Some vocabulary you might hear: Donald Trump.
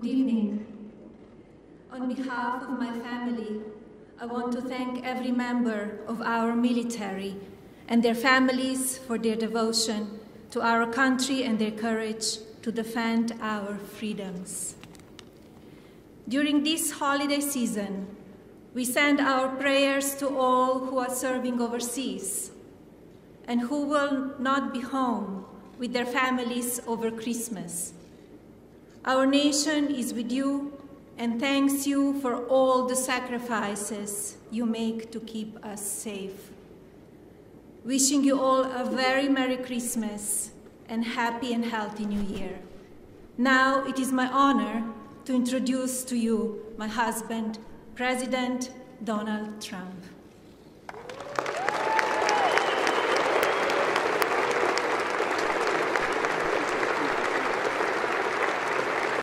Good evening. On behalf of my family, I want to thank every member of our military and their families for their devotion to our country and their courage to defend our freedoms. During this holiday season, we send our prayers to all who are serving overseas and who will not be home with their families over Christmas. Our nation is with you and thanks you for all the sacrifices you make to keep us safe. Wishing you all a very Merry Christmas and happy and healthy New Year. Now it is my honor to introduce to you my husband, President Donald Trump.